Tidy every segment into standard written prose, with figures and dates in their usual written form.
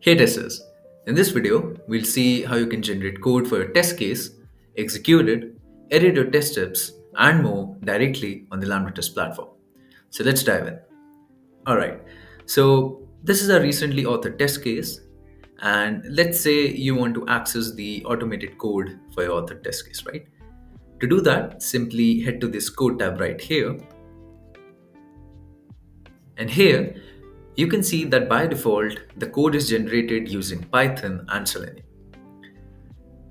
Hey testers, in this video, we'll see how you can generate code for your test case, execute it, edit your test steps, and more directly on the LambdaTest platform. So let's dive in. Alright, so this is our recently authored test case, and let's say you want to access the automated code for your authored test case, right? To do that, simply head to this code tab right here. And here, you can see that by default, the code is generated using Python and Selenium.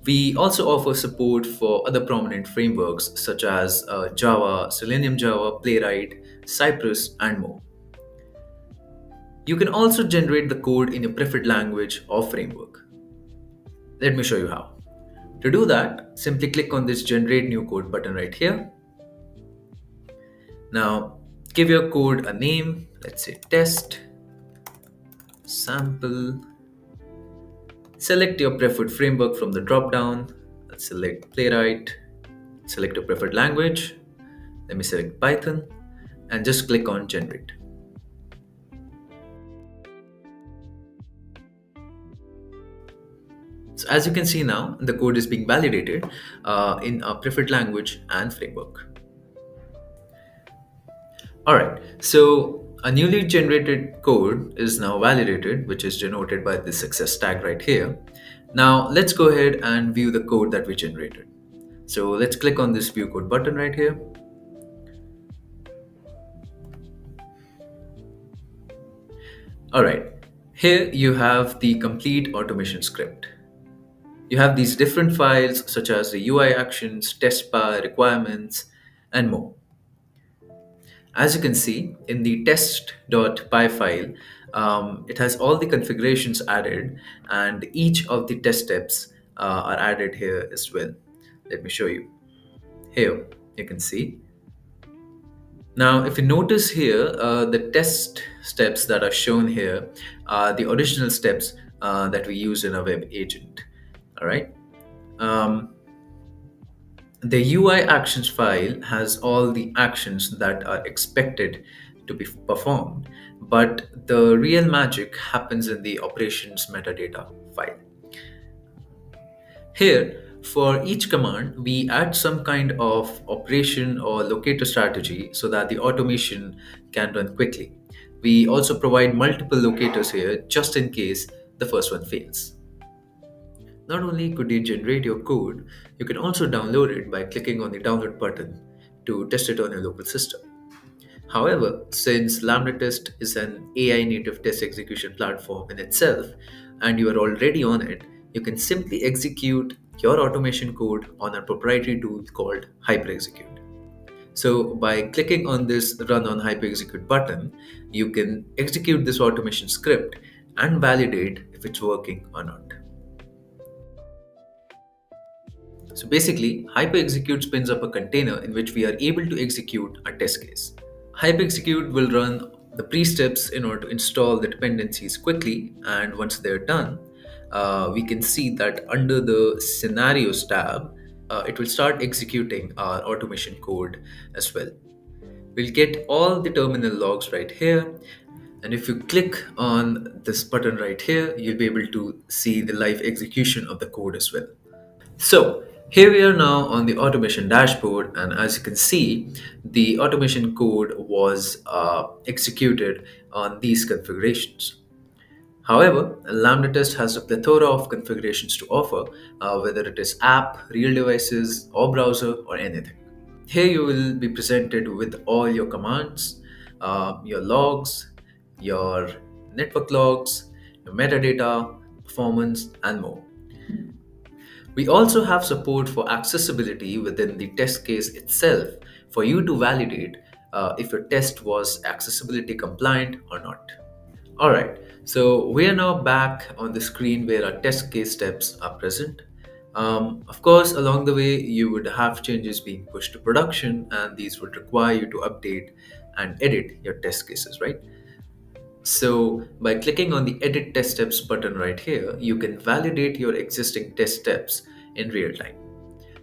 We also offer support for other prominent frameworks such as Java, Selenium Java, Playwright, Cypress, and more. You can also generate the code in your preferred language or framework. Let me show you how. To do that, simply click on this Generate New Code button right here. Now, give your code a name, let's say test, sample. Select your preferred framework from the drop-down. Let's select Playwright. Select your preferred language. Let me select Python and just click on Generate. So as you can see now, the code is being validated in our preferred language and framework. Alright, so a newly generated code is now validated, which is denoted by the success tag right here. Now let's go ahead and view the code that we generated. So let's click on this View Code button right here. Alright, here you have the complete automation script. You have these different files such as the UI actions, test bar, requirements, and more. As you can see in the test.py file, it has all the configurations added and each of the test steps are added here as well. Let me show you. Here you can see. Now, if you notice here, the test steps that are shown here are the original steps that we use in our web agent. All right. The UI actions file has all the actions that are expected to be performed, but the real magic happens in the operations metadata file. Here, for each command, we add some kind of operation or locator strategy so that the automation can run quickly. We also provide multiple locators here just in case the first one fails. Not only could you generate your code, you can also download it by clicking on the download button to test it on your local system. However, since LambdaTest is an AI native test execution platform in itself and you are already on it, you can simply execute your automation code on a proprietary tool called HyperExecute. So by clicking on this Run on HyperExecute button, you can execute this automation script and validate if it's working or not. So basically, HyperExecute spins up a container in which we are able to execute a test case. HyperExecute will run the pre-steps in order to install the dependencies quickly, and once they're done, we can see that under the Scenarios tab, it will start executing our automation code as well. We'll get all the terminal logs right here, and if you click on this button right here, you'll be able to see the live execution of the code as well. So, here we are now on the automation dashboard, and as you can see, the automation code was executed on these configurations. However, LambdaTest has a plethora of configurations to offer, whether it is app, real devices, or browser, or anything. Here you will be presented with all your commands, your logs, your network logs, your metadata, performance, and more. We also have support for accessibility within the test case itself for you to validate if your test was accessibility compliant or not. Alright, so we are now back on the screen where our test case steps are present. Of course, along the way, you would have changes being pushed to production, and these would require you to update and edit your test cases, right? So by clicking on the Edit Test Steps button right here, you can validate your existing test steps in real time.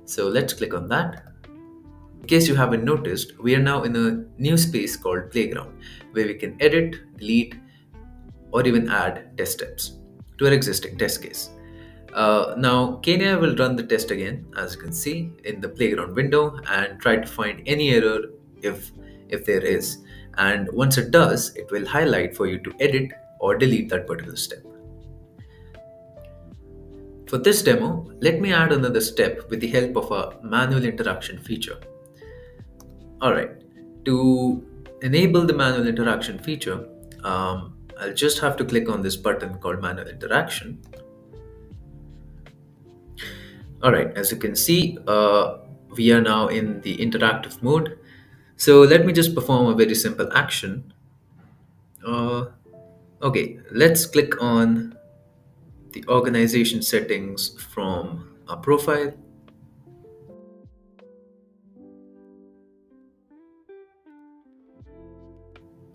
So let's click on that. In case you haven't noticed, we are now in a new space called Playground, where we can edit, delete, or even add test steps to our existing test case. Now KaneAI will run the test again, as you can see in the playground window, and try to find any error if there is. And once it does, it will highlight for you to edit or delete that particular step. For this demo, let me add another step with the help of a manual interaction feature. Alright, to enable the manual interaction feature, I'll just have to click on this button called manual interaction. Alright, as you can see, we are now in the interactive mode. So let me just perform a very simple action. Okay, let's click on the organization settings from our profile.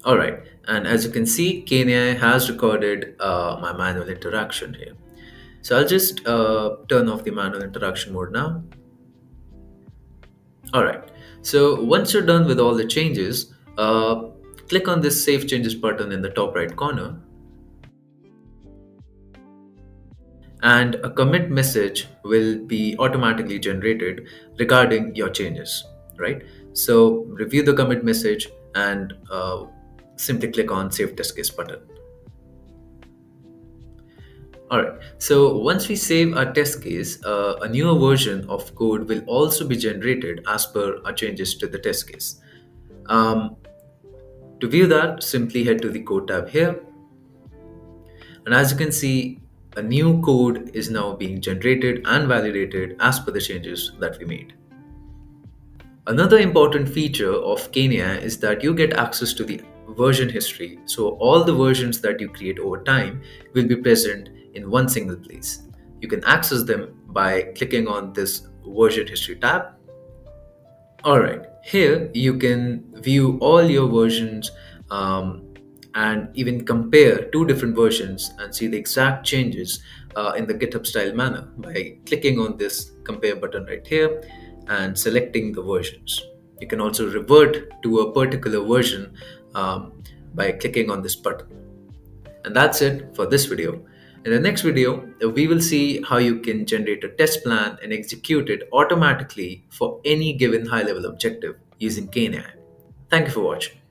All right, and as you can see, KaneAI has recorded my manual interaction here. So I'll just turn off the manual interaction mode now. All right, so once you're done with all the changes, click on this Save Changes button in the top right corner. And a commit message will be automatically generated regarding your changes, right? So review the commit message and simply click on Save Test Case button. Alright, so once we save our test case, a newer version of code will also be generated as per our changes to the test case. To view that, simply head to the code tab here. And as you can see, a new code is now being generated and validated as per the changes that we made. Another important feature of KaneAI is that you get access to the version history. So all the versions that you create over time will be present in one single place. You can access them by clicking on this version history tab. Alright, here you can view all your versions and even compare two different versions and see the exact changes in the GitHub style manner by clicking on this compare button right here and selecting the versions. You can also revert to a particular version by clicking on this button. And that's it for this video. In the next video, we will see how you can generate a test plan and execute it automatically for any given high-level objective using KaneAI. Thank you for watching.